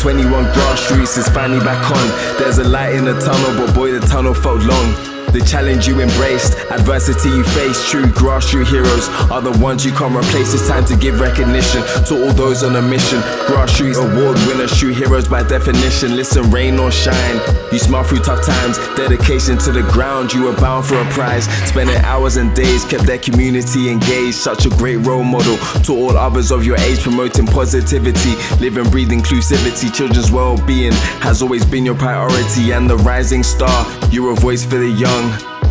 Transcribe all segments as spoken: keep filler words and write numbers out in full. twenty-one grassroots is finally back on. There's a light in the tunnel, but boy, the tunnel felt long. The challenge you embraced, adversity you faced. True grassroots heroes are the ones you can't replace. It's time to give recognition to all those on a mission. Grassroots award winners, true heroes by definition. Listen, rain or shine, you smile through tough times. Dedication to the ground, you were bound for a prize. Spending hours and days, kept their community engaged. Such a great role model to all others of your age. Promoting positivity, live and breathe inclusivity. Children's well-being has always been your priority. And the rising star, you're a voice for the young.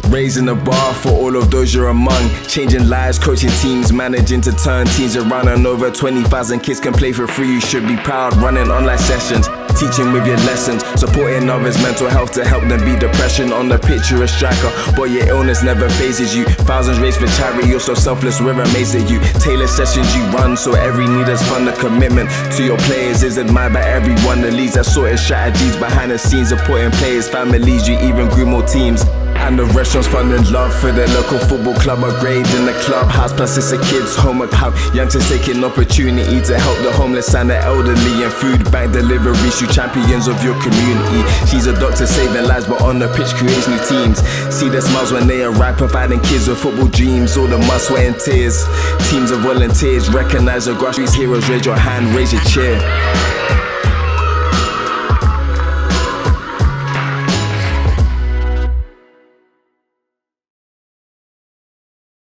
Raising the bar for all of those you're among. Changing lives, coaching teams, managing to turn teams around. And over twenty thousand kids can play for free. You should be proud. Running online sessions, teaching with your lessons, supporting others' mental health to help them beat depression. On the pitch you're a striker, but your illness never phases you. Thousands race for charity, you're so selfless, we're amazed at you. Tailor sessions you run, so every need is fun. The commitment to your players is admired by everyone. The leads that sorted strategies behind the scenes, supporting players, families, you even grew more teams. And the restaurants funding love for their local football club. A grade in the clubhouse, plus it's a kids' home account. Youngsters taking opportunity to help the homeless and the elderly. And food bank deliveries, you champions of your community. She's a doctor saving lives, but on the pitch creates new teams. See their smiles when they arrive, providing kids with football dreams. All the mud, sweat and tears, teams of volunteers. Recognise the grassroots heroes, raise your hand, raise your cheer.